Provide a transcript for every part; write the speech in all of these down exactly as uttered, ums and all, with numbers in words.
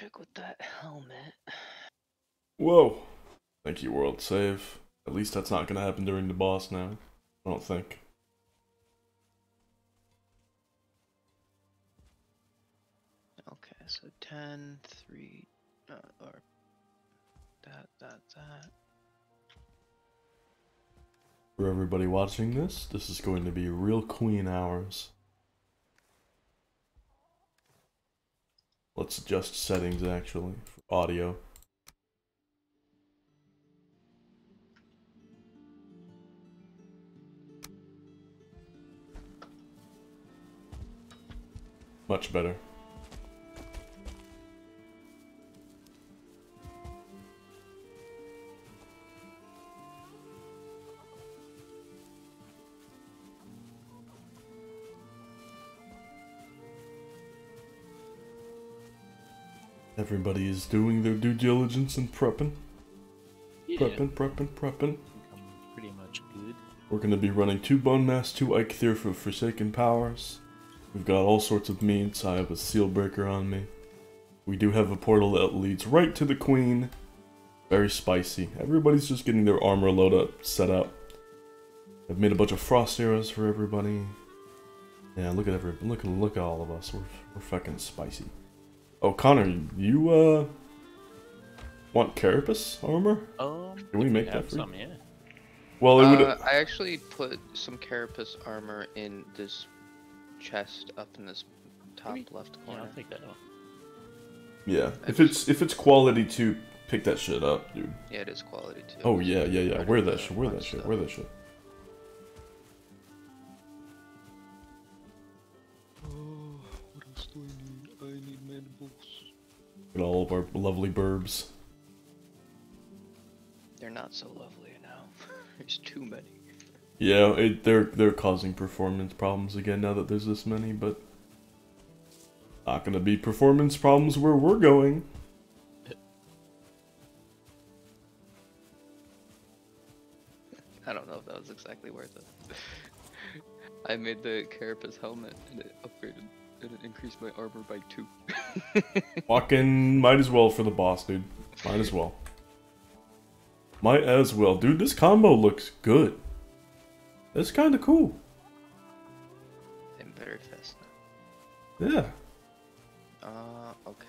check with that helmet. Whoa. Thank you, world save. At least that's not gonna happen during the boss now. I don't think. Okay, so ten, three, uh, or that, that, that. For everybody watching this, this is going to be real queen hours. Let's adjust settings actually for audio. Much better. Everybody is doing their due diligence and prepping. Yeah. Prepping, prepping, prepping. I'm pretty much good. We're going to be running two Bonemass, two Eikthyr for Forsaken Powers. We've got all sorts of meats. I have a seal breaker on me. We do have a portal that leads right to the queen. Very spicy. Everybody's just getting their armor load up, set up. I've made a bunch of frost arrows for everybody. Yeah, look at every, look, look at all of us. We're, we're fucking spicy. Oh, Connor, you, uh, want carapace armor? Um, Can we make we that for some, you? Yeah. Well, it uh, would... I actually put some carapace armor in this chest up in this top Maybe... left corner. Yeah, I'll take that off. Yeah, I if just... it's if it's quality two, pick that shit up, dude. Yeah, it is quality two. Oh, yeah, yeah, yeah. Wear that shit, wear that shit, wear that shit. Look at all of our lovely burbs. They're not so lovely now. There's too many. Yeah, it, they're they're causing performance problems again now that there's this many, but not gonna be performance problems where we're going. I don't know if that was exactly worth it. I made the Carapace helmet and it upgraded. And it increased my armor by two. Fucking might as well for the boss, dude. Might as well. Might as well. Dude, this combo looks good. That's kind of cool. And better fast now. Yeah. Uh, okay.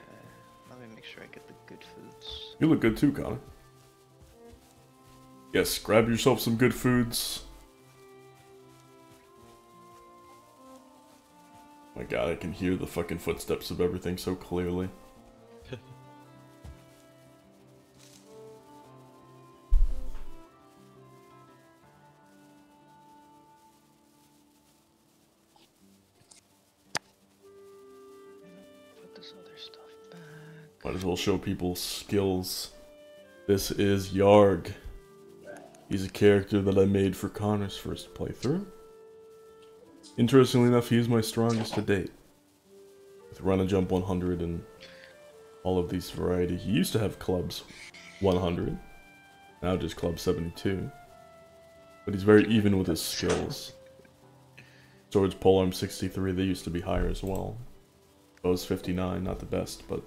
Let me make sure I get the good foods. You look good too, Connor. Yes, grab yourself some good foods. My god, I can hear the fucking footsteps of everything so clearly. Put this other stuff back. Might as well show people skills. This is Yarg. He's a character that I made for Connor's first playthrough. Interestingly enough, he is my strongest to date. With run and jump one hundred and all of these variety. He used to have clubs one hundred, now just club seventy-two. But he's very even with his skills. Swords, polearm sixty-three, they used to be higher as well. Bows fifty-nine, not the best, but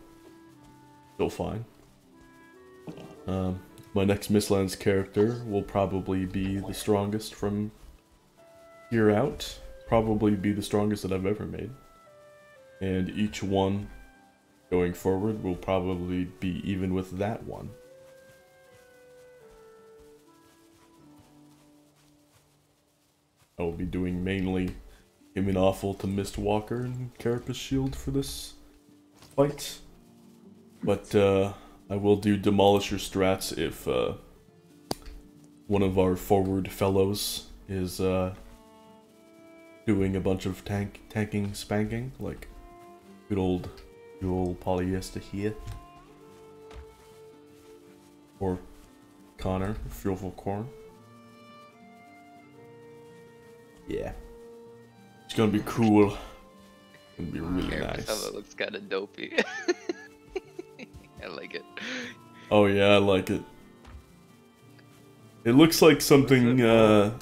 still fine. Um, my next Mistlands character will probably be the strongest from here out. Probably be the strongest that I've ever made, and each one going forward will probably be even with that one. I will be doing mainly Imminawful to Mistwalker and Carapace Shield for this fight, but uh, I will do Demolisher strats if uh, one of our forward fellows is uh, doing a bunch of tank, tanking, spanking, like good old, good old polyester here. Or Connor, Fuelful Corn. Yeah. It's gonna be cool. It's gonna be really nice. That looks kinda dopey. I like it. Oh yeah, I like it. It looks like something uh,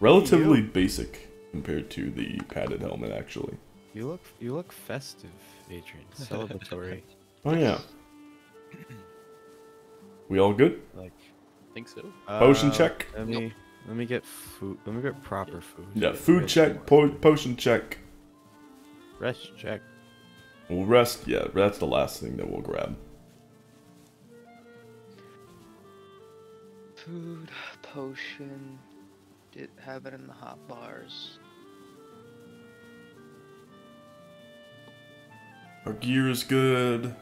relatively basic. Compared to the padded helmet, actually. You look, you look festive, Adrian. Celebratory. Oh yeah. We all good? Like, I think so. Potion uh, check. Let me, nope. let me get food. Let me get proper food. Yeah, food check. Po potion check. Rest check. We'll rest. Yeah, that's the last thing that we'll grab. Food, potion. Did have it in the hot bars. Our gear is good.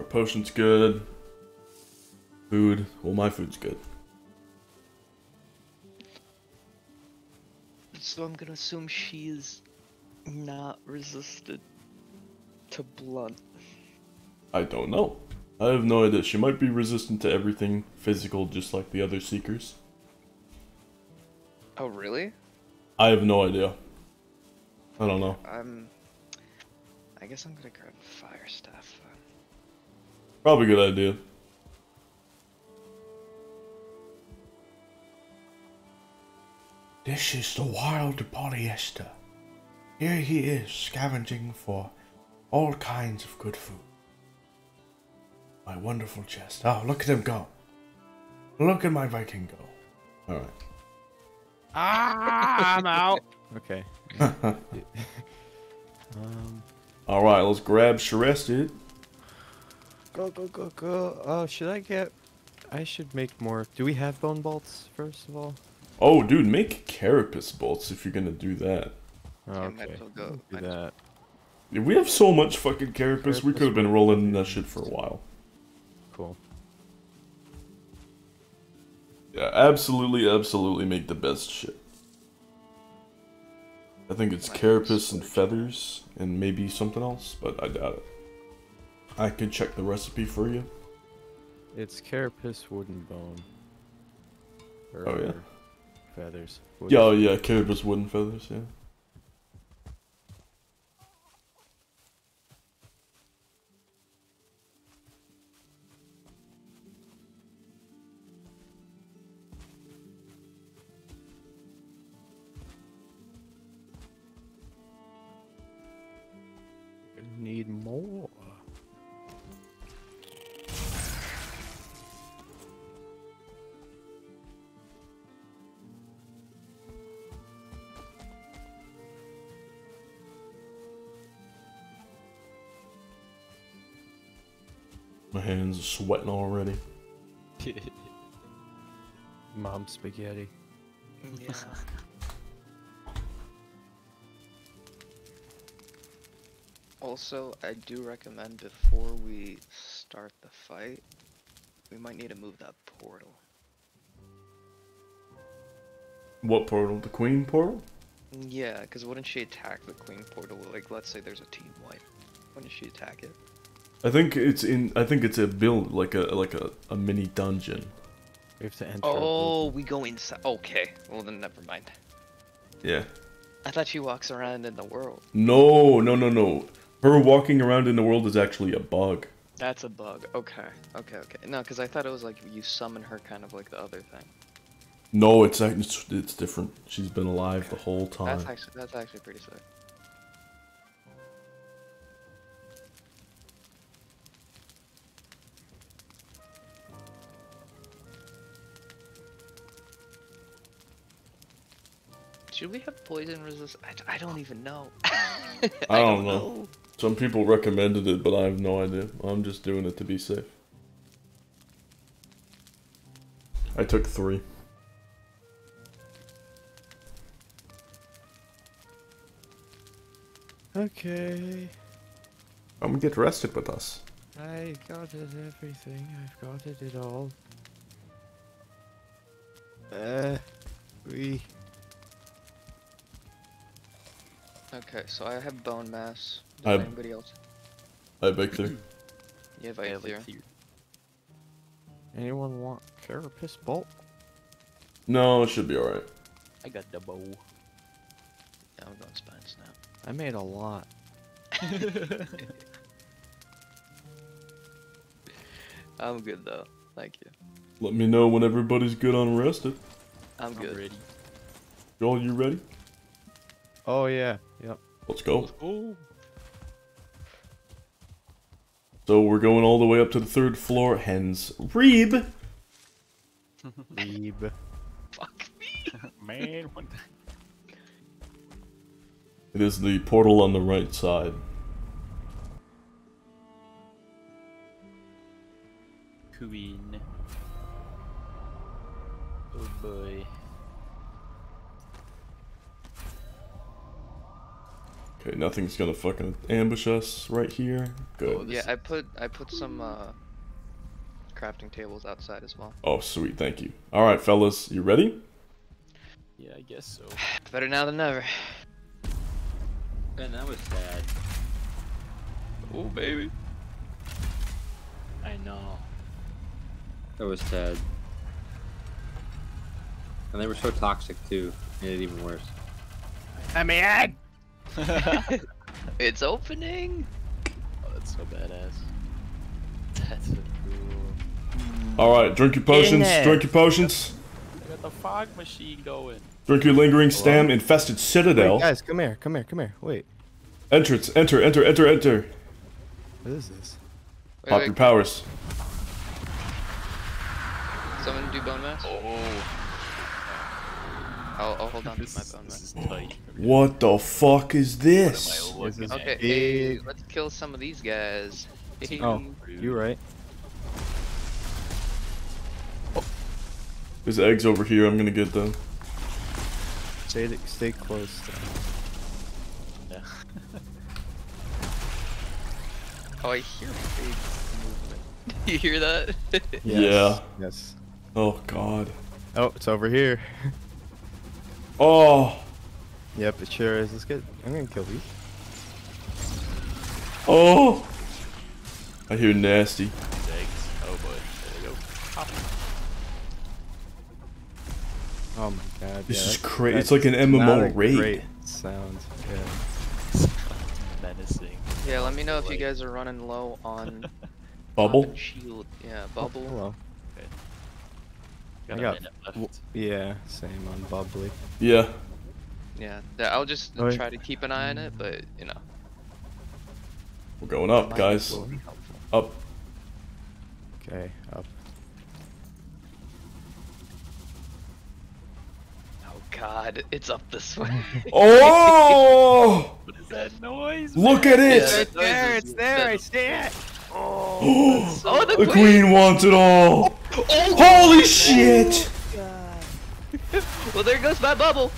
Our potion's good. Food. Well, my food's good. So I'm gonna assume she is not resisted to blunt. I don't know. I have no idea. She might be resistant to everything physical, just like the other seekers. Oh, really? I have no idea. I don't know. I'm... I guess I'm gonna grab the fire staff. Probably a good idea. This is the wild polyester. Here he is, scavenging for all kinds of good food. My wonderful chest. Oh, look at him go. Look at my Viking go. Alright. Ah, I'm out. Okay. um, Alright, let's grab Shrest, dude. Go, go, go, go. Oh, should I get... I should make more... Do we have bone bolts, first of all? Oh, dude, make carapace bolts if you're gonna do that. Okay, do that. We have so much fucking carapace, we could have been rolling that shit for a while. Cool. Yeah, absolutely, absolutely make the best shit. I think it's carapace and feathers and maybe something else, but I doubt it. I could check the recipe for you. It's carapace, wooden bone. Or oh, yeah. Feathers. Wooden. Yeah, oh, yeah, carapace, wooden feathers, yeah. Need more. My hands are sweating already. Mom spaghetti. Yeah. Also, I do recommend before we start the fight, we might need to move that portal. What portal? The queen portal? Yeah, because wouldn't she attack the queen portal? Like, let's say there's a team wipe. Wouldn't she attack it? I think it's in. I think it's a build, like a like a, a mini dungeon. We have to enter. Oh, we go inside. Okay. Well, then never mind. Yeah. I thought she walks around in the world. No, no, no, no. Her walking around in the world is actually a bug. That's a bug. Okay. Okay. Okay. No, because I thought it was like you summon her, kind of like the other thing. No, it's it's, it's different. She's been alive okay. the whole time. That's actually that's actually pretty sick. Should we have poison resist? I, I don't even know. I, don't I don't know. know. Some people recommended it, but I have no idea. I'm just doing it to be safe. I took three. Okay. I'm gonna get rested with us. I got it everything. I've got it at all. Uh, we... Okay, so I have bone mass. Does I have, anybody else? I have Eikthyr. You have Eikthyr. Anyone want carapace bolt? No, it should be alright. I got the bow. Yeah, I'm going spine snap. I made a lot. I'm good though. Thank you. Let me know when everybody's good on rested. I'm good. I'm ready. Joel, you ready? Oh yeah. Yep. Let's go. Let's go. So we're going all the way up to the third floor, hence Reeb. Reeb. Fuck me. Man, what the... It is the portal on the right side. Queen. Oh boy. Okay, nothing's gonna fucking ambush us right here. Good. Oh, yeah, I put I put some uh, crafting tables outside as well. Oh, sweet, thank you. All right, fellas, you ready? Yeah, I guess so. Better now than never. Man, that was sad. Oh baby. I know. That was sad. And they were so toxic too. Made it even worse. I mean. I it's opening. Oh, that's so badass. That's so cool. All right, drink your potions. Drink your potions. I got the fog machine going. Drink your lingering stam. Infested Citadel. Wait, guys, come here, come here, come here. Wait. Entrance. Enter. Enter. Enter. Enter. What is this? Wait, Pop wait. your powers. Someone do bone mass. Oh. I'll, I'll hold on to my bone right. What the fuck is this? Okay, hey, let's kill some of these guys. Oh, you're right. Oh. There's eggs over here, I'm gonna get them. Stay, stay close. Yeah. Oh, I hear big movement. You hear that? Yes. Yeah. Yes. Oh, God. Oh, it's over here. Oh. Yep, it sure is. Let's get. I'm gonna kill these. Oh. I hear nasty. Eggs. Oh boy. There they go. Pop. Oh my god. This yeah, is crazy. It's like an M M O raid. Great sound. Yeah. Menacing. Yeah. Let me know if you guys are running low on. Bubble. Shield. Yeah. Bubble. Oh, hello. I got, yeah, same on bubbly. Yeah. Yeah, I'll just All right. try to keep an eye on it, but, you know. We're going up, guys. Up. Okay, up. Oh, God, it's up this way. Oh! What is that noise? Man? Look at it! Yeah, it's there, it's there, I see it! Oh, so oh the, the queen. queen wants it all! Oh, holy shit! God. Well, there goes my bubble.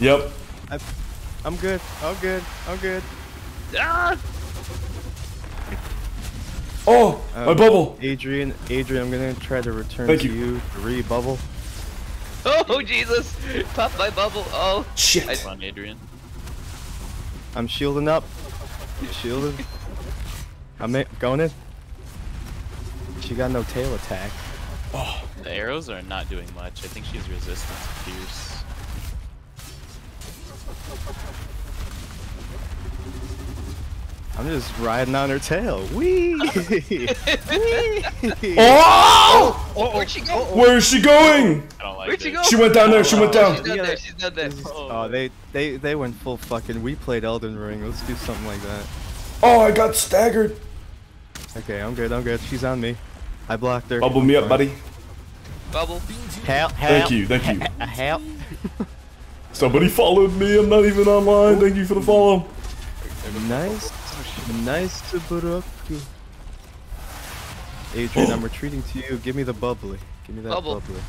Yep. I, I'm good. I'm good. I'm good. Ah! Oh, um, my bubble. Adrian, Adrian, I'm gonna try to return Thank to you. you to re-bubble. Oh Jesus! Pop my bubble. Oh shit! I, Come on, Adrian. I'm shielding up. I'm shielding. I'm in, going in. She got no tail attack. Oh. The arrows are not doing much. I think she's resistant to pierce. I'm just riding on her tail. Wee! Wee! Oh! Oh, where'd she go? Where is she going? I don't like Where'd she go? She went down there. She went down. She's not there. She's not there. Oh, they they they went full fucking. We played Elden Ring. Let's do something like that. Oh, I got staggered. Okay, I'm good. I'm good. She's on me. I blocked her. Bubble me up, buddy. Bubble. Help, help. Thank you, thank you. Help. Somebody followed me. I'm not even online. Thank you for the follow. Nice. Nice to put up you. Adrian, I'm retreating to you. Give me the bubbly. Give me that bubble. bubbly.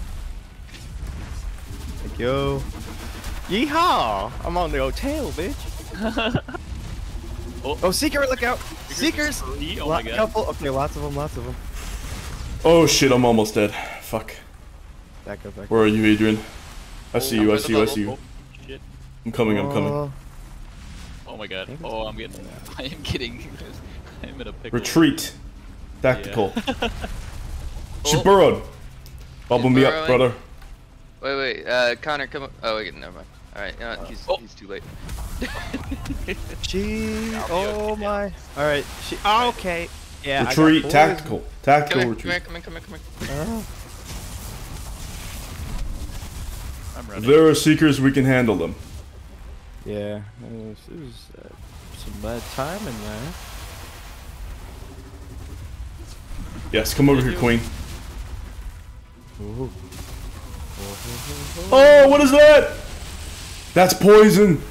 Thank you. Yeehaw! I'm on your tail, bitch. Oh. Oh, secret, look out! Seekers! Oh my God. Couple. Okay, lots of them, lots of them. Oh shit, I'm almost dead. Fuck. Back up, back up. Where are you, Adrian? I see you, I see you, I see you. Shit. I'm coming, I'm coming. Oh my god. Oh, I'm getting... I am getting... I'm in a pickle. Retreat. Tactical. Yeah. She burrowed. Bubble me up, brother. Wait, wait, uh, Connor, come up. Oh, wait, never mind. Alright, you know what? He's, oh. he's too late. She... Oh my... Alright, she... Oh, okay. Yeah, retreat, tactical, tactical come here, retreat. Come here, come here, come here, come here. Oh. I'm running. If there are seekers, we can handle them. Yeah, it was, it was uh, some bad time in there. Yes, come over here, queen. Oh, what is that? That's poison.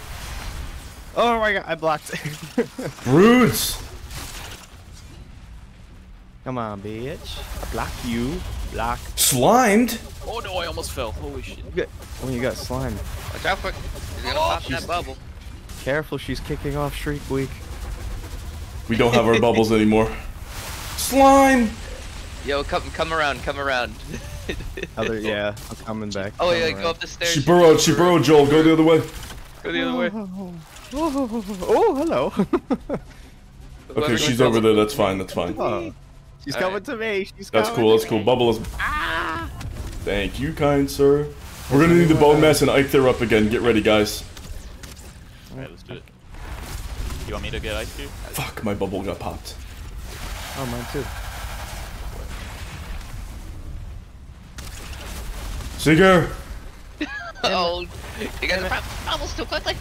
Oh my god, I blocked it. Brutes. Come on, bitch. I block you. Block. Slimed? Oh no, I almost fell. Holy shit. You got, oh, you got slimed. Watch out quick. You're gonna pop that bubble. Careful, she's kicking off Shriek Week. We don't have our bubbles anymore. Slime! Yo, come come around, come around. Other, yeah, I'm coming back. Oh, yeah, go up the stairs. She burrowed, she burrowed, Joel. Go the other way. Go the other way. Oh, oh, hello. Okay, she's over there. That's fine, that's fine. Oh. She's All coming right. to me. She's that's coming cool, that's me. cool. Bubble is. Ah! Thank you, kind sir. We're gonna need the Bonemass and Eikthyr up again. Get ready, guys. Alright, let's do it. You want me to get Eikthyr? Fuck, my bubble got popped. Oh, mine too. Seeker! Oh, you got the bubbles too quickly.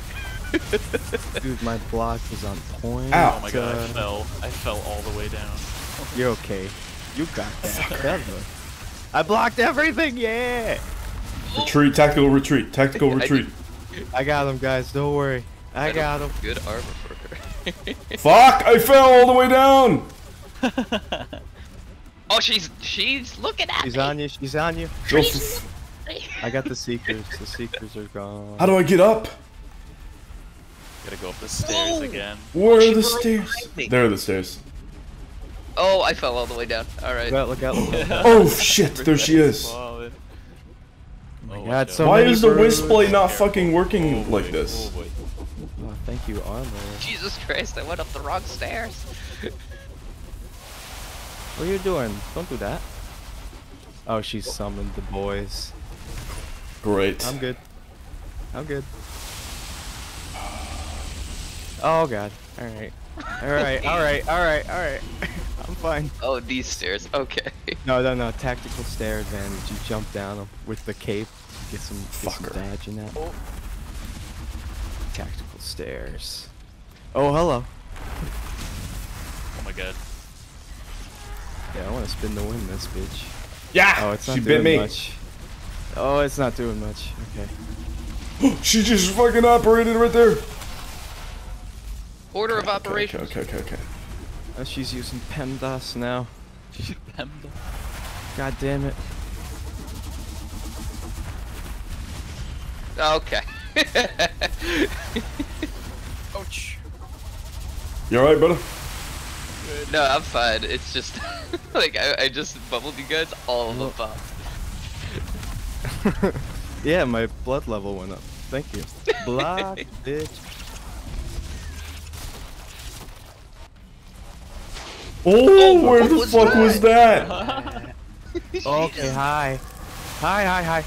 Dude, my block is on point. Ow. Oh my god, I fell. I fell all the way down. You're okay. You got that. I blocked everything, yeah! Retreat, tactical retreat, tactical retreat. I, I got him, guys, don't worry. I, I got him. Good armor for her. Fuck, I fell all the way down! Oh, she's she's looking at she's me. On you, she's on you. She's I got the Seekers. The Seekers are gone. How do I get up? Gotta go up the stairs oh. again. Where are she the stairs? There are the stairs. Oh, I fell all the way down. Alright. Look out, look out. Oh shit, there she is. Oh my god, so why is the whisk blade not fucking working oh, like this? Oh, oh, thank you, armor. Jesus Christ, I went up the wrong stairs. What are you doing? Don't do that. Oh, she summoned the boys. Great. I'm good. I'm good. Oh god. Alright. Alright, alright, alright, alright. I'm fine. Oh, these stairs. Okay. No, no, no. Tactical stair advantage. You jump down with the cape. Get some, get some badge in that. Oh. Tactical stairs. Oh, hello. Oh my god. Yeah, I want to spin the wind this bitch. Yeah! Oh, it's not she doing bit me. much. Oh, it's not doing much. Okay. She just fucking operated right there. Order okay, of operations. Okay, okay, okay. okay. Oh, she's using PEMDAS now. She's PEMDAS. God damn it. Okay. Ouch. You alright, brother? Good. No, I'm fine. It's just like I, I just bubbled you guys all of them up. Yeah, my blood level went up. Thank you. Blood, bitch. Oh, where the fuck was that? Okay, hi. Hi, hi, hi.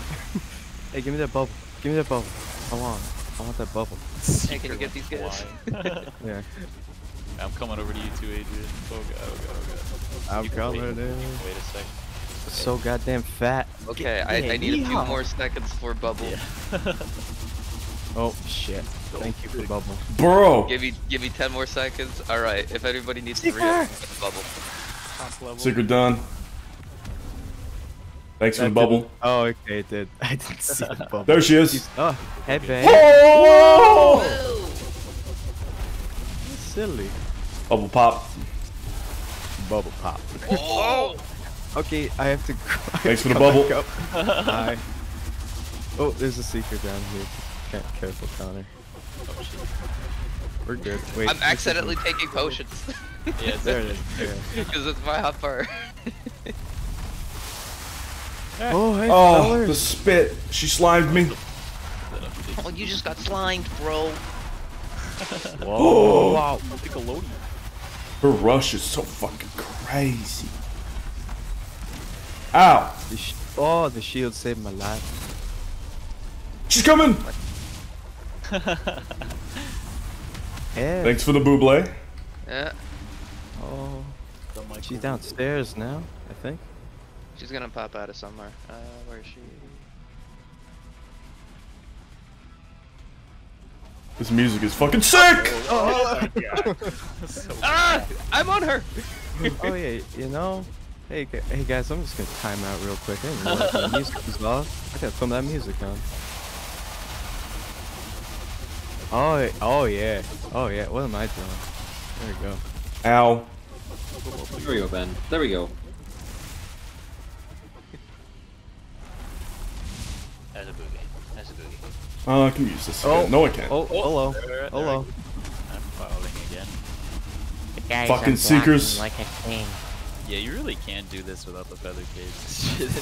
Hey, give me that bubble. Give me that bubble. I want. I want that bubble. Hey, can you get these guys? Yeah. I'm coming over to you too, Adrian. Oh god, oh god, oh god. I'm coming in. Wait a sec. So goddamn fat. Okay, I, I need a few more seconds for bubble. Yeah. Oh shit! Thank you for bubble, bro. Give me, give me ten more seconds. All right, if anybody needs Seeker. three, I'm gonna bubble. Top level. Secret done. Thanks that for the bubble. Oh, okay, it did. I didn't see the bubble. There she is. Oh, hey babe. Oh! Whoa! That's silly. Bubble pop. Bubble pop. Oh! Okay, I have to. I have Thanks to for the bubble. Hi. Oh, there's a secret down here. Careful, Connor. We're good. Wait, I'm accidentally something. taking potions. Yeah, there it is. Because it's my hot bar. Oh, hey, oh colors. the spit. She slimed me. Oh, you just got slimed, bro. Whoa. Oh, wow. Nickelodeon. Her rush is so fucking crazy. Ow. The oh, the shield saved my life. She's coming. Yeah. Thanks for the buble. Yeah. Oh. She's downstairs now, I think. She's gonna pop out of somewhere. Uh, where is she? This music is fucking sick! Oh, oh, oh, oh, oh, oh, oh, oh. So ah! I'm on her! Oh yeah, you know, Hey, hey guys, I'm just gonna time out real quick. I didn't realize my music was off. I gotta put that music on. Oh, oh yeah, oh yeah. What am I doing? There we go. Ow. There we go, Ben. There we go. That's a boogie. That's a boogie. Oh, uh, I can use this. Oh no, I can't. Oh, hello, hello. I'm falling again. The guys fucking seekers. Like a king. Yeah, you really can't do this without the feather cage. Would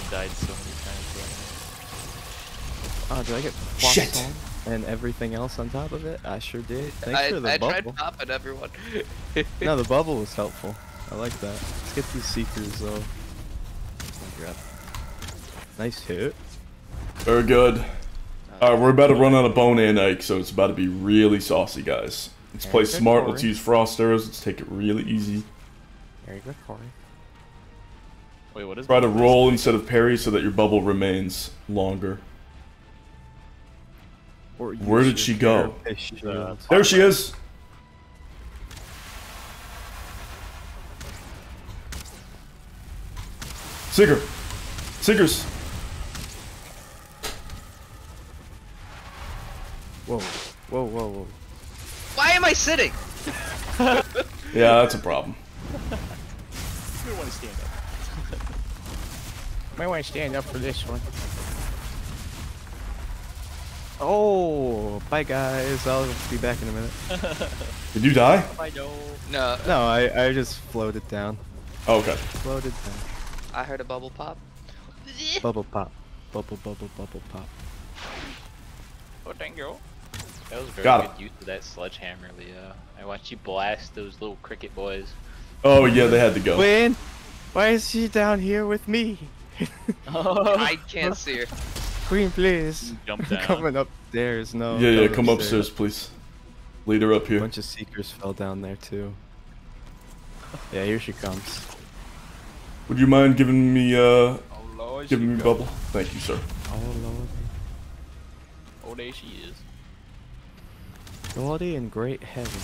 have died so many times. Oh, did I get shit on and everything else on top of it? I sure did. Thanks I, for the I bubble. I tried popping everyone. No, the bubble was helpful. I like that. Let's get these seekers though. Grab. Nice hit. Very good. Alright, we're about to run out of bone and egg, so it's about to be really saucy, guys. Let's play smart. Let's use frost arrows. Let's take it really easy. Very good, Corey. Wait, what is Try to roll thing? instead of parry so that your bubble remains longer. Or Where did she go? Uh, there she is! Seeker! Seekers! Whoa, whoa, whoa, whoa. Why am I sitting? Yeah, that's a problem. Might want to stand up. Might want to stand up for this one. Oh, bye guys. I'll be back in a minute. Did you die? I don't. No. No, I I just floated down. Oh, okay. Floated down. I heard a bubble pop. Bubble pop. Bubble bubble bubble pop. Oh, dang girl. That was very Got good it. use of that sledgehammer, Leo. I watched you blast those little cricket boys. Oh yeah, they had to go. Win? Why is she down here with me? Oh, I can't see her. Queen, please. Jump down. Coming upstairs, no. Yeah, yeah, come upstairs, upstairs, please. Lead her up here. A bunch of seekers fell down there too. Yeah, here she comes. Would you mind giving me uh, oh, Lord, giving me go. bubble? Thank you, sir. Oh Lord. Oh, there she is. Lordy in great heaven.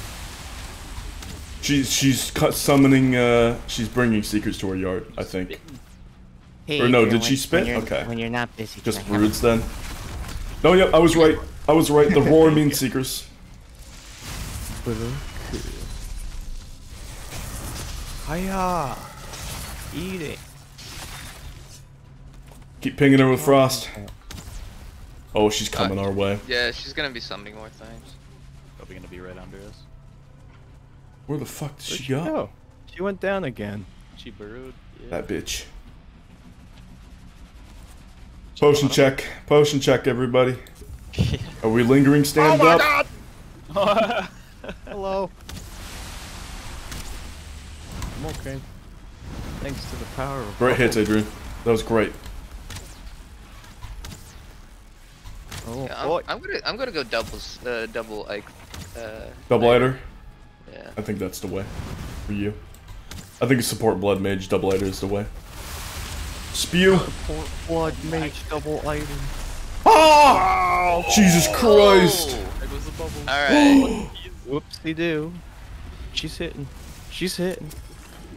She's she's cut summoning. Uh, she's bringing seekers to her yard, I think. Hey, or no, did when, she spit? Okay. When you're not busy. Just broods then. No, yep, I was right. I was right. The roar means seekers. Hiya! Eat it. Keep pinging her with frost. Oh, she's coming uh, our way. Yeah, she's gonna be summoning more things. Probably gonna be right under us. Where the fuck did she, she go? go? She went down again. She burrowed. Yeah. That bitch. Potion check. Potion check, everybody. Are we lingering? Stand up. Oh my up. God! Hello. I'm okay. Thanks to the power of. Great hits, Adrian. That was great. Oh, yeah, I'm, I'm gonna, I'm gonna go doubles, uh, double Ike. Uh, double Eikthyr. Yeah. I think that's the way for you. I think support blood mage double item is the way. Spew. Support blood mage double item. Oh! Oh! Jesus Christ! Oh! It was a bubble. Alright. Whoopsie do. She's hitting. She's hitting.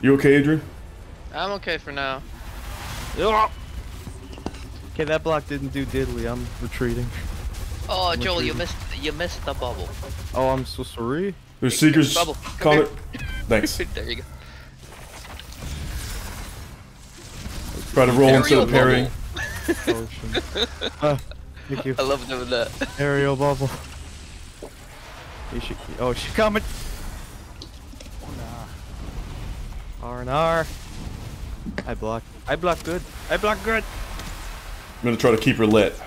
You okay, Adrian? I'm okay for now. Okay, that block didn't do diddly. I'm retreating. Oh, I'm Joel, retreating. you missed. You missed the bubble. Oh, I'm so sorry. There's seekers. Call it. Thanks. There you go. Try to roll instead of parrying. uh, thank you. I love doing that. Aerial bubble. You should, oh, she's coming. R and R. I block. I block good. I block good. I'm gonna try to keep her lit.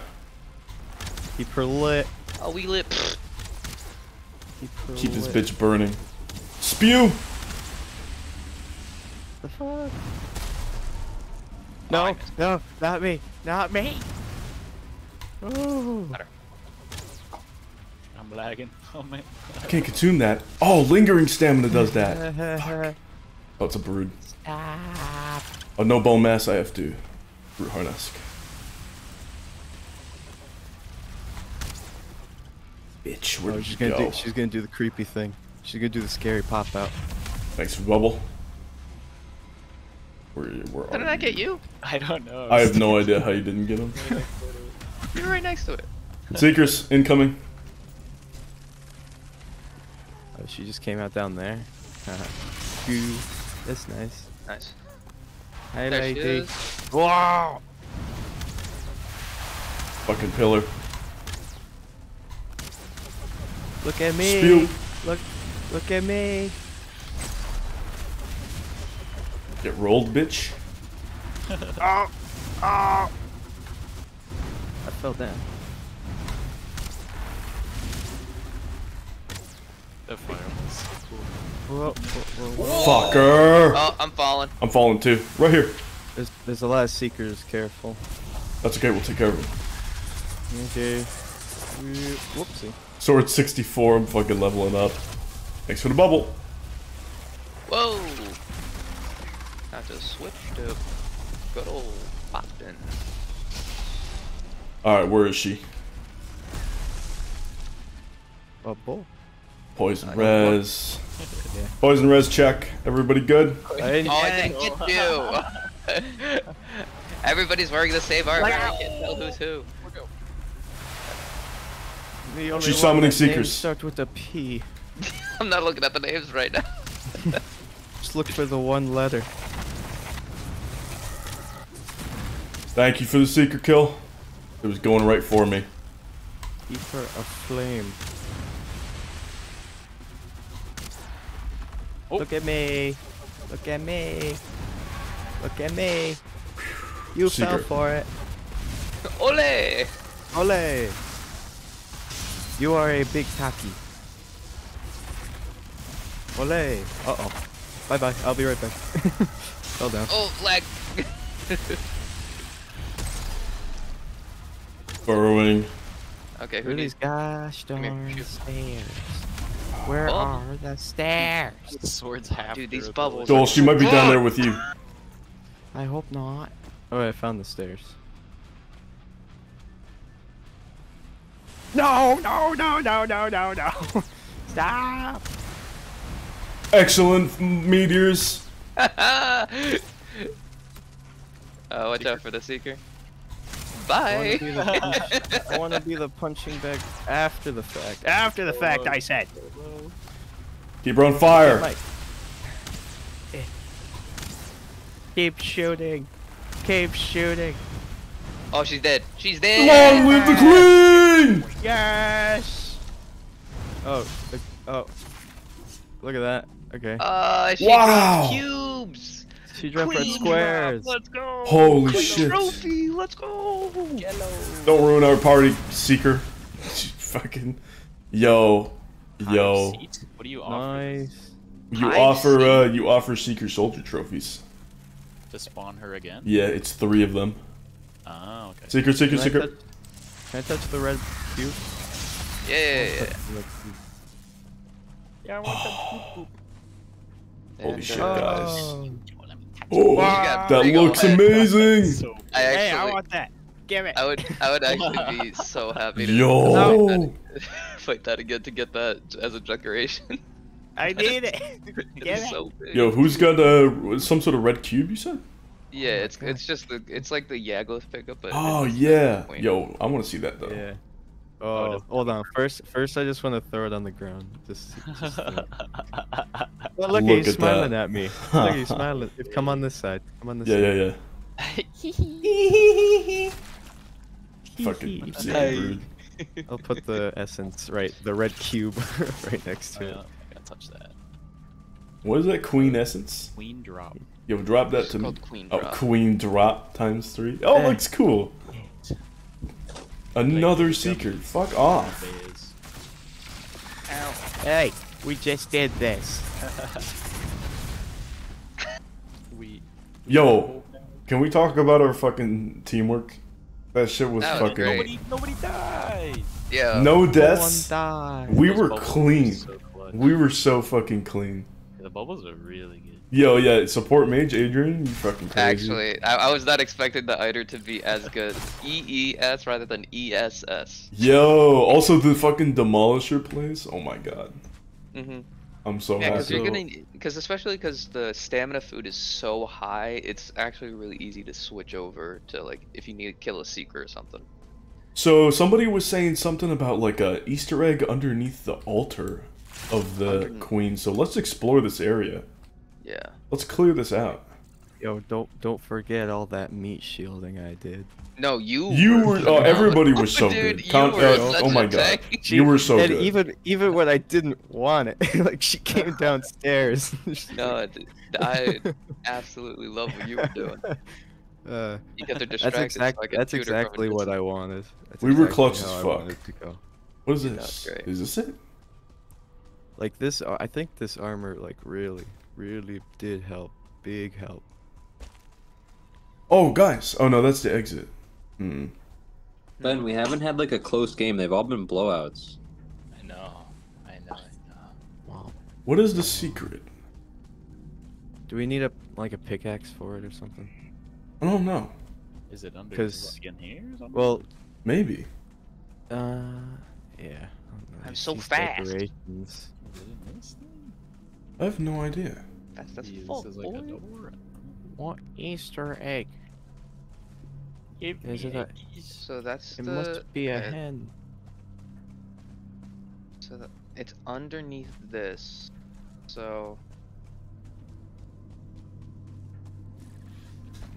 Keep her lit. Oh, we lit. Keep, Keep this bitch burning. Spew! The fuck? No, oh, no, not me. Not me! Ooh. I'm lagging. Oh, man. I can't consume that. Oh, lingering stamina does that. Fuck. Oh, it's a brood. Stop. Oh, no bone mass. I have to root harness. Bitch, where oh, did she's gonna go? do she's gonna do the creepy thing. She's gonna do the scary pop out. Thanks for bubble. Where, where Didn't I get you? I don't know. I, I have no idea how you didn't get him. You're right next to it. Seekers, incoming. Oh, she just came out down there. That's nice. Nice. Hi, there lady. She is. Wow! Fucking pillar. Look at me. Spew. Look, look at me. Get rolled, bitch. Oh, oh. I fell down. The fire was cool. Whoa, whoa, whoa, whoa. Fucker! Oh, I'm falling. I'm falling too. Right here. There's, there's a lot of seekers. Careful. That's okay. We'll take care of them. Okay. Whoopsie. So we're at sixty-four. I'm fucking leveling up. Thanks for the bubble. Whoa. Have to switch to good old Boston. Alright, where is she? Bubble. Poison I res. Yeah. Poison res check. Everybody good? Oh, I didn't get you. Everybody's wearing the same armor. I can't tell who's who. She's summoning seekers. Start with a P. I'm not looking at the names right now. Just look for the one letter. Thank you for the seeker kill. It was going right for me. Keep her aflame. Oh. Look at me. Look at me. Look at me. You fell for it. Ole! Ole! You are a big taki. Ole! Uh oh. Bye bye. I'll be right back. Fell down. Oh, flag. Burrowing. Okay, who needs gosh darn stairs? Where oh. are the stairs? The sword's half. Dude, these bubbles. Dole, she might be down there with you. I hope not. Oh, I found the stairs. No, no, no, no, no, no, no. Stop. Excellent meteors. uh, watch seeker. out for the seeker. Bye. I want to be, be the punching bag after the fact. After the oh, fact, I said. Keep her on fire. Hey, Keep shooting. Keep shooting. Oh, she's dead. She's dead. Long live the queen! Yes. Oh. Oh. Look at that. Okay. Uh, she wow! Cubes. She dropped red squares. Drop. Let's go. Holy Clean shit! Trophy. Let's go. Yellow. Don't ruin our party, Seeker. Fucking, yo, yo. Seat? What do you offer? Nice. You High offer, uh, you offer Seeker soldier trophies. To spawn her again? Yeah, it's three of them. Oh, okay. Seeker, Seeker, Seeker. Can, can I touch the red cube? Yeah, yeah, yeah. yeah. Yeah, I want that Holy shit, guys. Oh, that looks amazing! So I actually, hey, I want that. Give it. I would, I would actually be so happy to Yo. Fight, that, fight that again to get that as a decoration. I need it. Give it. So Yo, who's got uh, some sort of red cube, you said? Yeah, oh it's God. it's just the it's like the Yaglith pickup. But oh yeah. Yo, I want to see that though. Yeah. Oh, hold on. First, first, I just want to throw it on the ground. Just, just well, look, look he's at smiling that. at me. Look, he's smiling. Come on this side. Come on this yeah, side. Yeah, yeah, yeah. Fucking rude. I'll put the essence right, the red cube, right next to oh, yeah. it. I gotta touch that. What is that queen essence? Queen drop. Yo, drop that it's to me. Queen oh, drop. queen drop times three. Oh, hey. looks cool. Another seeker. Fuck off. Ow. Hey, we just did this. we. Yo, can we talk about our fucking teamwork? That shit was no, fucking. Nobody, nobody died. Yeah. No deaths. No one died. We Those were clean. So we were so fucking clean. The bubbles are really good. Yo, yeah, support mage Adrian, you fucking crazy. Actually, I, I was not expecting the Eikthyr to be as good. E E S rather than E S S. Yo, also the fucking Demolisher plays? Oh my god. Mm-hmm. I'm so yeah, happy. You're gonna, cause especially because the stamina food is so high, it's actually really easy to switch over to, like, if you need to kill a seeker or something. So somebody was saying something about like a Easter egg underneath the altar of the underneath. queen. So let's explore this area. Yeah. Let's clear this out. Yo, don't don't forget all that meat shielding I did. No, you. You were. were oh, everybody was so Dude, good. Con were uh, oh my god, she, you were so and good. Even even when I didn't want it, like she came downstairs. No, I absolutely love what you were doing. Uh, you got the distracted. That's, exact, so that's exactly what I wanted. That's we exactly were clutch as fuck. What is this? Is this it? Like this? I think this armor like really, really did help. Big help. Oh, guys. Oh, no, that's the exit. Hmm. Ben, we haven't had, like, a close game. They've all been blowouts. I know. I know. I know. Wow. What is the secret? Do we need, a like, a pickaxe for it or something? I don't know. Is it under like, in here or something? Well, maybe. Uh, yeah. I'm so fast. I have no idea. That's, that's full, this is like a door. What Easter egg? Is it a... So that's it the... must be a hen. So the... it's underneath this. So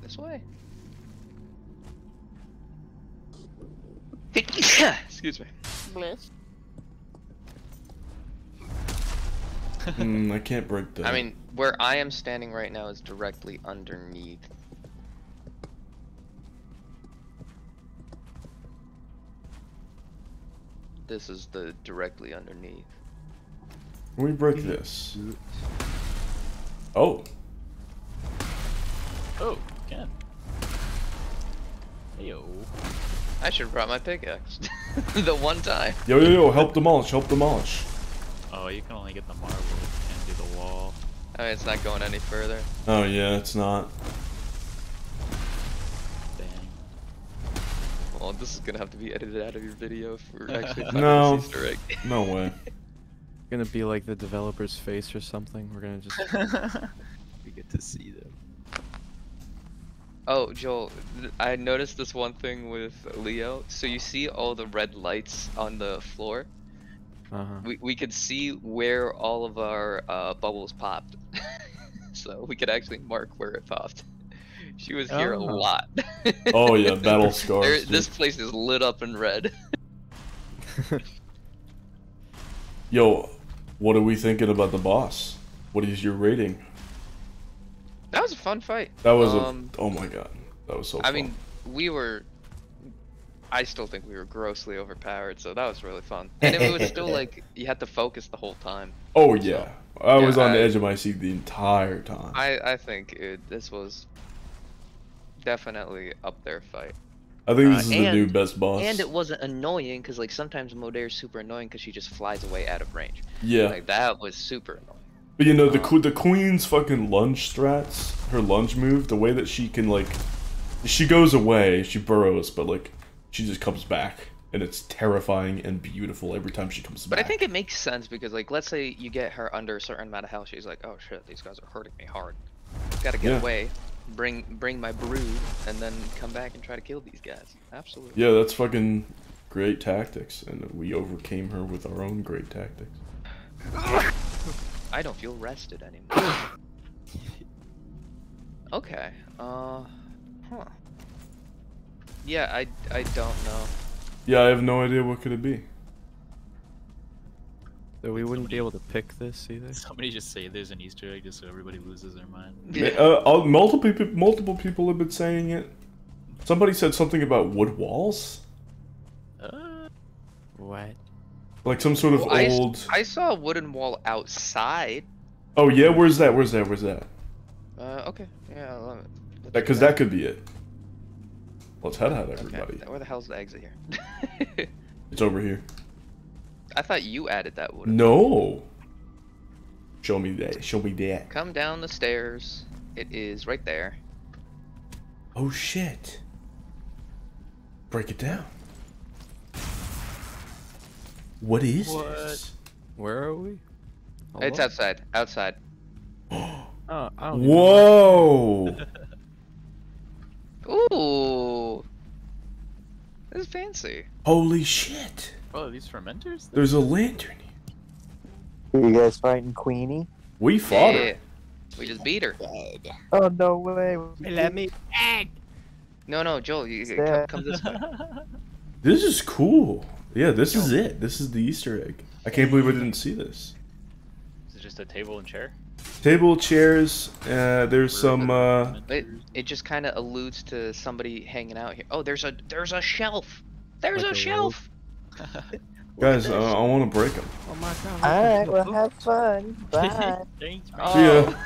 this way. Excuse me. Bless. mm, I can't break that. I mean, where I am standing right now is directly underneath. This is the directly underneath. Can we break this? Oh. Oh, we can. Heyo. I should have brought my pickaxe. The one time. Yo, yo, yo, help demolish, help demolish. Oh, you can only get the marble, you can't do the wall. I mean, it's not going any further. Oh yeah, it's not. Dang. Well, this is gonna have to be edited out of your video for actually finding no. this Easter egg. No way. Gonna be like the developer's face or something. We're gonna just... we get to see them. Oh, Joel, I noticed this one thing with Leo. So you see all the red lights on the floor? Uh-huh. We we could see where all of our uh, bubbles popped, so we could actually mark where it popped. She was here oh. a lot. Oh yeah, battle scars. There, this place is lit up in red. Yo, what are we thinking about the boss? What is your rating? That was a fun fight. That was um, a. Oh my god, that was so. I fun. mean, we were. I still think we were grossly overpowered, so that was really fun. And it was still like, you had to focus the whole time. Oh yeah, so, I yeah, was on I, the edge of my seat the entire time. I, I think it, this was definitely up there fight. I think this uh, is and, the new best boss. And it wasn't annoying, because like sometimes Modare's super annoying because she just flies away out of range. Yeah. Like that was super annoying. But you know, the, um, the queen's fucking lunge strats, her lunge move, the way that she can like, she goes away, she burrows, but like, she just comes back, and it's terrifying and beautiful every time she comes back. But I think it makes sense because, like, let's say you get her under a certain amount of health, she's like, "Oh shit, these guys are hurting me hard. Gotta get yeah. away, bring bring my brood, and then come back and try to kill these guys." Absolutely. Yeah, that's fucking great tactics, and we overcame her with our own great tactics. I don't feel rested anymore. Okay. Uh. Huh. Yeah, I, I don't know. Yeah, I have no idea what could it be. So we wouldn't somebody, be able to pick this either? Somebody just say there's an Easter egg just so everybody loses their mind. Yeah. Uh, multiple, multiple people have been saying it. Somebody said something about wood walls? Uh, what? Like some sort of well, old... I, I saw a wooden wall outside. Oh yeah? Where's that? Where's that? Where's that? Uh, okay. Yeah, I love it. Because that could be it. Let's head out, everybody. Okay. Where the hell's the exit here? It's over here. I thought you added that wood. No. Show me that. Show me that. Come down the stairs. It is right there. Oh shit. Break it down. What is what? this? Where are we? Hello? It's outside. Outside. Oh, I don't whoa! Ooh. This is fancy. Holy shit. Oh, are these fermenters? There's a lantern here. Are you guys fighting Queenie? We fought yeah. her. We just beat her. Dead. Oh, no way. Let me. Egg. No, no, Joel, you come, come this way. This is cool. Yeah, this is it. This is the Easter egg. I can't believe I didn't see this. Is it just a table and chair? Table, chairs. Uh, there's We're some. Uh... It it just kind of alludes to somebody hanging out here. Oh, there's a there's a shelf. There's like a, a shelf. Guys, uh, I want to break them. Oh my god. All right, well, have fun. Bye. Thanks, man. Oh. Yeah.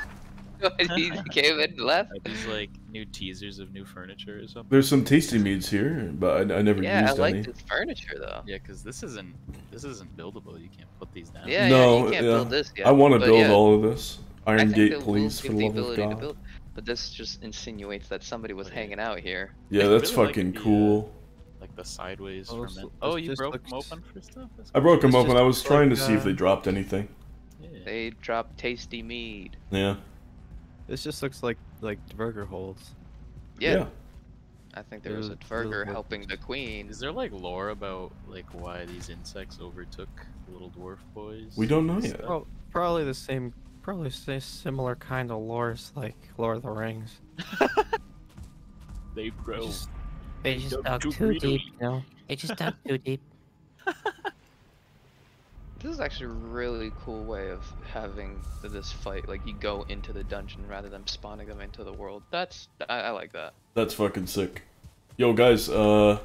He came and left. These like new teasers of new furniture or something. There's some tasty meads here, but I, I never yeah, used any. Yeah, I like any. This furniture though. Yeah, because this isn't this isn't buildable. You can't put these down. Yeah, no, yeah you can't yeah. build this. Yet, I want to build yeah. all of this. Iron Gate, please, for the, the love of God. To build, but this just insinuates that somebody was hanging out here. Yeah, that's really fucking like cool. The, uh, like the sideways. Oh, so, oh you broke looks... them open for stuff. That's I broke them open. I was trying like, to see uh... if they dropped anything. Yeah. They dropped tasty mead. Yeah. This just looks like like Dvergr holds. Yeah. yeah. I think there was a Dvergr helping the queen. Is there like lore about like why these insects overtook the little dwarf boys? We don't know yet. Well, probably the same, probably the similar kind of lore, like Lord of the Rings. They bro. Just, they, they just dug too, too deep, you know. They just dug too deep. This is actually a really cool way of having this fight. Like, you go into the dungeon rather than spawning them into the world. That's... I, I like that. That's fucking sick. Yo, guys, uh...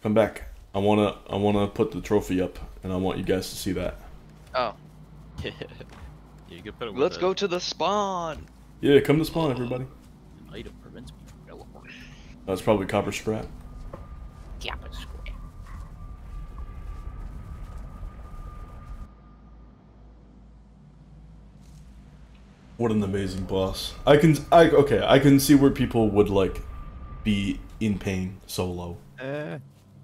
come back. I wanna... I wanna put the trophy up, and I want you guys to see that. Oh. Yeah, you can put it with Let's a... go to the spawn! Yeah, come to spawn, everybody. An item prevents me from teleporting. That's probably Copper Scrap. Yeah. What an amazing boss. I can, I, okay, I can see where people would, like, be in pain solo. Uh,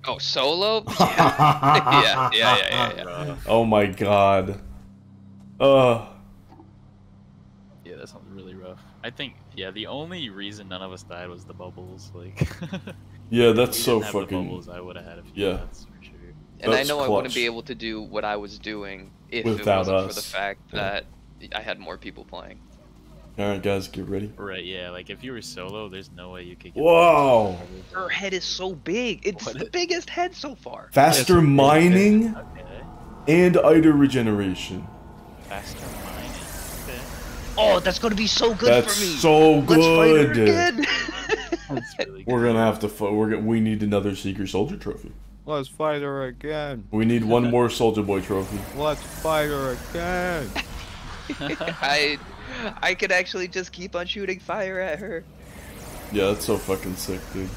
oh, solo? Yeah. yeah, yeah, yeah, yeah, yeah. Oh my god. Uh. Yeah, that sounds really rough. I think, yeah, the only reason none of us died was the bubbles, like. Yeah, that's so fucking. If we didn't have the bubbles, I would have had a few yeah. deaths for sure. And that's I know clutch. I wouldn't be able to do what I was doing if Without it wasn't us. for the fact that yeah. I had more people playing. Alright guys, get ready. Right, yeah, like if you were solo, there's no way you could get Whoa! Her head is so big. It's what the is... biggest head so far. Faster mining okay. and item regeneration. Faster mining. Okay. Oh, that's gonna be so good that's for me. That's so good. Let's fight her again. That's really good. We're gonna have to fight. We're gonna, we need another Seeker Soldier trophy. Let's fight her again. We need one more Soldier Boy trophy. Let's fight her again. I, I could actually just keep on shooting fire at her. Yeah, that's so fucking sick, dude.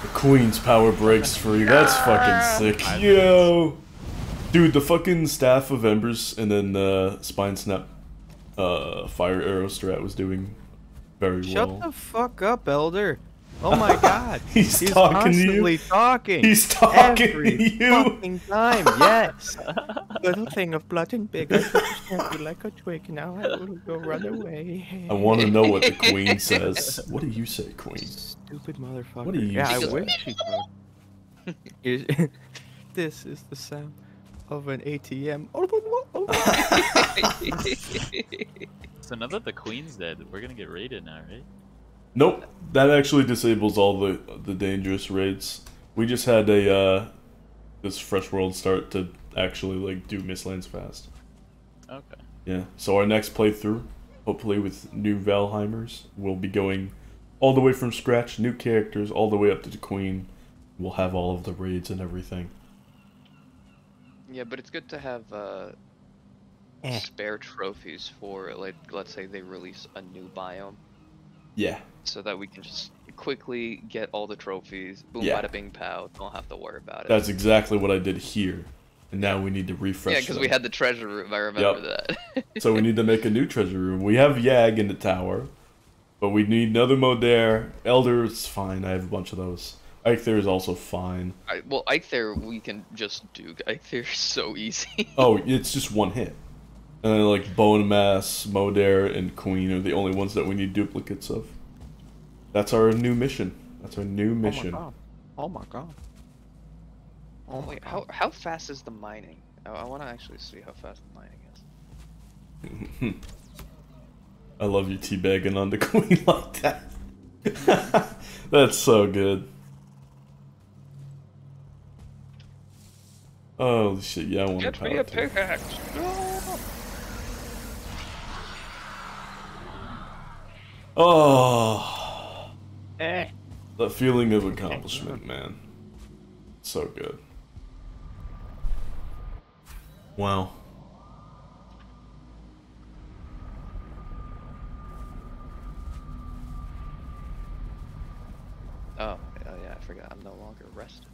The queen's power breaks free. That's fucking sick. Yo, dude, the fucking Staff of Embers and then the Spine Snap, uh, fire arrow strat was doing very Shut well. Shut the fuck up, Elder. Oh my god. He's, He's talking constantly to you. talking. He's talking every to you. Fucking time, yes. Little thing of blood and big. I can't be like a twig. Now I will go run away. I want to know what the queen says. What do you say, queen? Stupid motherfucker. What do you yeah, say? I wish she could. This is the sound of an A T M. So now that the queen's dead, we're going to get raided now, right? Nope, that actually disables all the the dangerous raids. We just had a uh, this fresh world start to actually like do Mistlands fast. Okay. Yeah. So our next playthrough, hopefully with new Valheimers, we'll be going all the way from scratch, new characters, all the way up to the queen. We'll have all of the raids and everything. Yeah, but it's good to have uh, eh. spare trophies for like let's say they release a new biome. Yeah. So that we can just quickly get all the trophies, boom, yeah. bada bing pow, don't have to worry about it. That's exactly what I did here, and now we need to refresh. Yeah, because we had the treasure room, I remember yep. that. So we need to make a new treasure room. We have Yarg in the tower, but we need another Modere. Elder, it's fine, I have a bunch of those. Eikthyr is also fine. I, well, Eikthyr, we can just do. Eikthyr is so easy. Oh, it's just one hit. And then, like, Bonemass, Modere, and Queen are the only ones that we need duplicates of. That's our new mission. That's our new mission. Oh my god. Oh my god. Oh my Wait, god. How, how fast is the mining? I, I want to actually see how fast the mining is. I love you teabagging on the Queen like that. That's so good. Oh shit, yeah, I want to get me a pickaxe! No! Oh! Eh. That feeling of accomplishment, man. So good. Wow. Oh, oh yeah, I forgot. I'm no longer rested.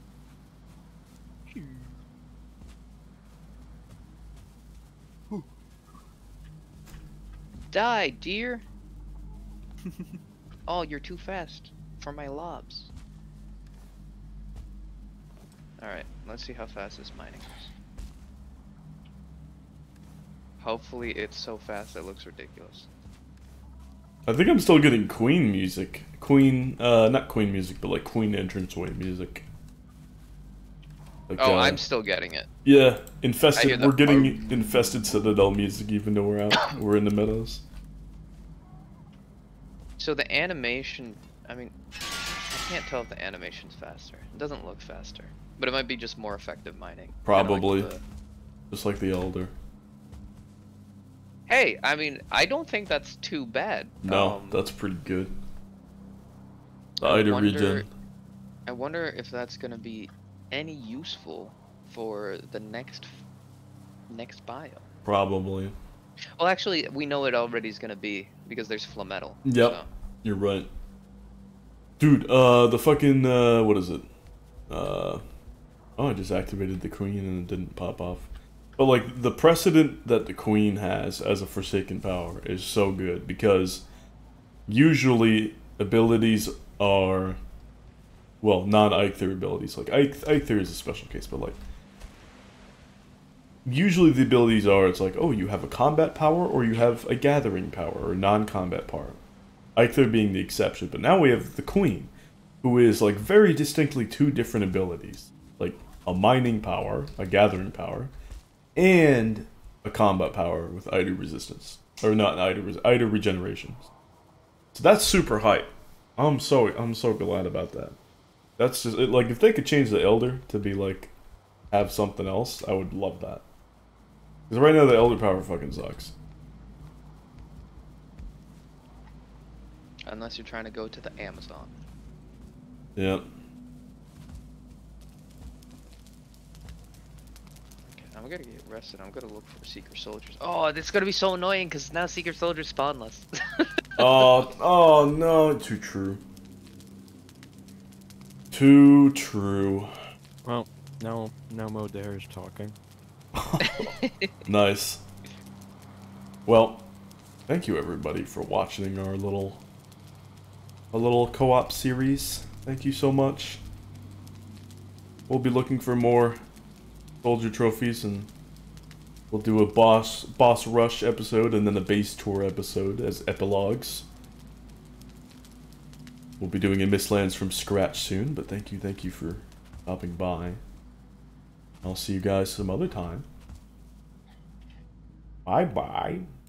Die, dear! Oh, you're too fast for my lobs. Alright, let's see how fast this mining is. Hopefully it's so fast that it looks ridiculous. I think I'm still getting Queen music. Queen, uh, not Queen music, but like Queen entranceway music. Like, oh, uh, I'm still getting it. Yeah, infested. We're getting part. Infested Citadel music, even though we're out. We're in the meadows. So the animation. I mean, I can't tell if the animation's faster. It doesn't look faster, but it might be just more effective mining. Probably, like the... just like the Elder. Hey, I mean, I don't think that's too bad. No, um, that's pretty good. The Eider regen. I wonder if that's gonna be any useful for the next next biome. Probably. Well, actually, we know it already is going to be, because there's flametal. Yep, so. You're right. Dude, uh, the fucking, uh, what is it? Uh, oh, I just activated the Queen and it didn't pop off. But, like, the precedent that the Queen has as a Forsaken Power is so good, because usually abilities are... Well, non-Eikthyr abilities. Like, Eikthyr is a special case, but like... Usually the abilities are, it's like, oh, you have a combat power, or you have a gathering power, or non-combat power. Eikthyr being the exception, but now we have the Queen, who is, like, very distinctly two different abilities. Like, a mining power, a gathering power, and a combat power with Eider resistance. Or not Eider resistance, Eider regeneration. So that's super hype. I'm so, I'm so glad about that. That's just, it, like, if they could change the Elder to be, like, have something else, I would love that. Because right now the Elder power fucking sucks. Unless you're trying to go to the Amazon. Yep. Okay, I'm gonna get rested. I'm gonna look for Secret Soldiers. Oh, it's gonna be so annoying because now Secret Soldiers spawnless. Oh, oh no, too true. Too true. Well, no, no Modere is talking. Nice. Well, thank you everybody for watching our little, a little co-op series. Thank you so much. We'll be looking for more soldier trophies, and we'll do a boss boss rush episode and then a base tour episode as epilogues. We'll be doing a Mistlands from scratch soon, but thank you, thank you for stopping by. I'll see you guys some other time. Bye-bye.